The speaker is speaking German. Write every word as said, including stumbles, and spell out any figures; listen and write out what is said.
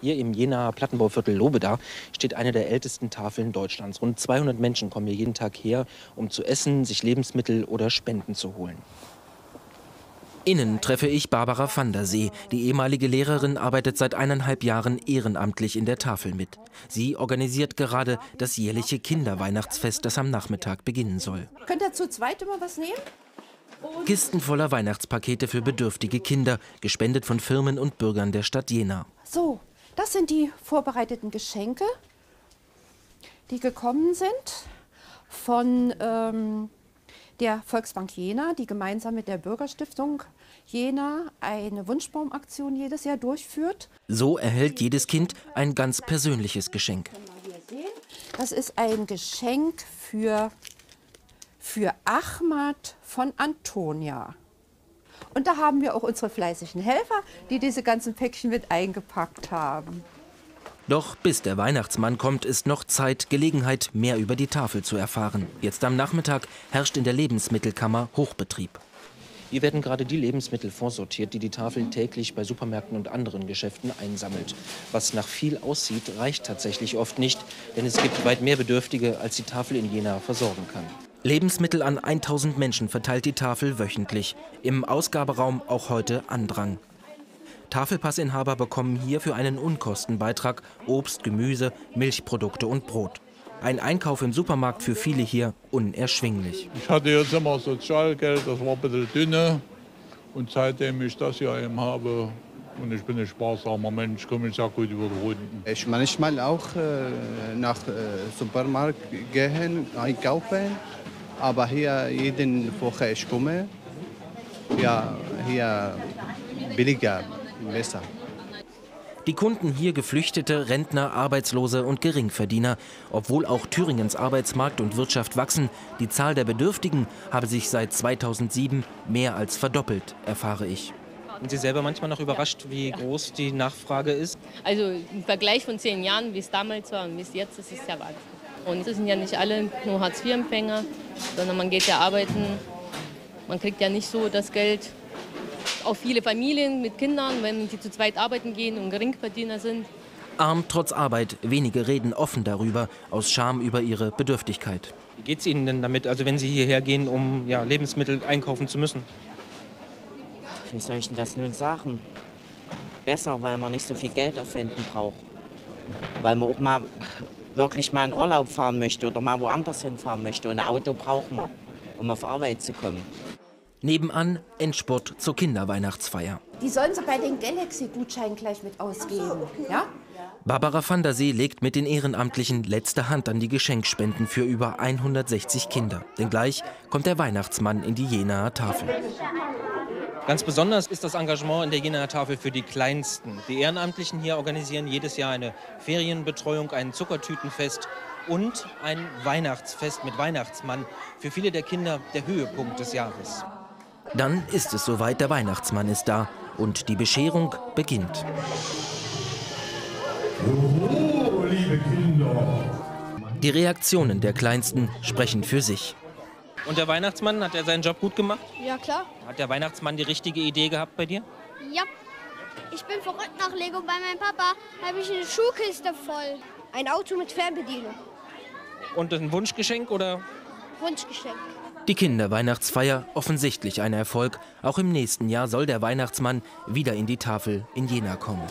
Hier im Jenaer Plattenbauviertel Lobeda steht eine der ältesten Tafeln Deutschlands. Rund zweihundert Menschen kommen hier jeden Tag her, um zu essen, sich Lebensmittel oder Spenden zu holen. Innen treffe ich Barbara van der See. Die ehemalige Lehrerin arbeitet seit eineinhalb Jahren ehrenamtlich in der Tafel mit. Sie organisiert gerade das jährliche Kinderweihnachtsfest, das am Nachmittag beginnen soll. Könnt ihr zu zweit immer was nehmen? Kisten voller Weihnachtspakete für bedürftige Kinder, gespendet von Firmen und Bürgern der Stadt Jena. So, das sind die vorbereiteten Geschenke, die gekommen sind von ähm, der Volksbank Jena, die gemeinsam mit der Bürgerstiftung Jena eine Wunschbaumaktion jedes Jahr durchführt. So erhält jedes Kind ein ganz persönliches Geschenk. Das ist ein Geschenk für... für Ahmad von Antonia. Und da haben wir auch unsere fleißigen Helfer, die diese ganzen Päckchen mit eingepackt haben. Doch bis der Weihnachtsmann kommt, ist noch Zeit, Gelegenheit, mehr über die Tafel zu erfahren. Jetzt am Nachmittag herrscht in der Lebensmittelkammer Hochbetrieb. Hier werden gerade die Lebensmittel vorsortiert, die die Tafel täglich bei Supermärkten und anderen Geschäften einsammelt. Was nach viel aussieht, reicht tatsächlich oft nicht, denn es gibt weit mehr Bedürftige, als die Tafel in Jena versorgen kann. Lebensmittel an tausend Menschen verteilt die Tafel wöchentlich. Im Ausgaberaum auch heute Andrang. Tafelpassinhaber bekommen hier für einen Unkostenbeitrag Obst, Gemüse, Milchprodukte und Brot. Ein Einkauf im Supermarkt für viele hier unerschwinglich. Ich hatte jetzt immer Sozialgeld, das war ein bisschen dünner. Und seitdem ich das hier eben habe, und ich bin ein sparsamer Mensch, komme ich sehr gut über die Runden. Ich manchmal auch äh, nach äh, Supermarkt gehen, einkaufen. Aber hier jeden Woche ich komme, ja, hier billiger, besser. Die Kunden hier Geflüchtete, Rentner, Arbeitslose und Geringverdiener. Obwohl auch Thüringens Arbeitsmarkt und Wirtschaft wachsen, die Zahl der Bedürftigen habe sich seit zweitausendsieben mehr als verdoppelt, erfahre ich. Sind Sie selber manchmal noch überrascht, wie groß die Nachfrage ist? Also im Vergleich von zehn Jahren, wie es damals war und wie es jetzt ist, ist ja Wahnsinn. Und es sind ja nicht alle nur Hartz vier-Empfänger, sondern man geht ja arbeiten. Man kriegt ja nicht so das Geld. Auch viele Familien mit Kindern, wenn sie zu zweit arbeiten gehen und Geringverdiener sind. Arm trotz Arbeit, wenige reden offen darüber, aus Scham über ihre Bedürftigkeit. Wie geht es Ihnen denn damit, also wenn Sie hierher gehen, um ja, Lebensmittel einkaufen zu müssen? Wie soll ich denn das nun sagen? Besser, weil man nicht so viel Geld aufwenden braucht. Weil man auch mal wirklich mal in Urlaub fahren möchte oder mal woanders hinfahren möchte. Und ein Auto braucht man, um auf Arbeit zu kommen. Nebenan Endspurt zur Kinderweihnachtsfeier. Die sollen so bei den Galaxy-Gutscheinen gleich mit ausgeben. Ja? Barbara van der See legt mit den Ehrenamtlichen letzte Hand an die Geschenkspenden für über hundertsechzig Kinder. Denn gleich kommt der Weihnachtsmann in die Jenaer Tafel. Ganz besonders ist das Engagement in der Jenaer Tafel für die Kleinsten. Die Ehrenamtlichen hier organisieren jedes Jahr eine Ferienbetreuung, ein Zuckertütenfest und ein Weihnachtsfest mit Weihnachtsmann. Für viele der Kinder der Höhepunkt des Jahres. Dann ist es soweit, der Weihnachtsmann ist da und die Bescherung beginnt. Oh, liebe Kinder. Die Reaktionen der Kleinsten sprechen für sich. Und der Weihnachtsmann, hat er seinen Job gut gemacht? Ja, klar. Hat der Weihnachtsmann die richtige Idee gehabt bei dir? Ja. Ich bin verrückt nach Lego. Bei meinem Papa habe ich eine Schuhkiste voll. Ein Auto mit Fernbedienung. Und ein Wunschgeschenk, oder? Wunschgeschenk. Die Kinderweihnachtsfeier, offensichtlich ein Erfolg. Auch im nächsten Jahr soll der Weihnachtsmann wieder in die Tafel in Jena kommen.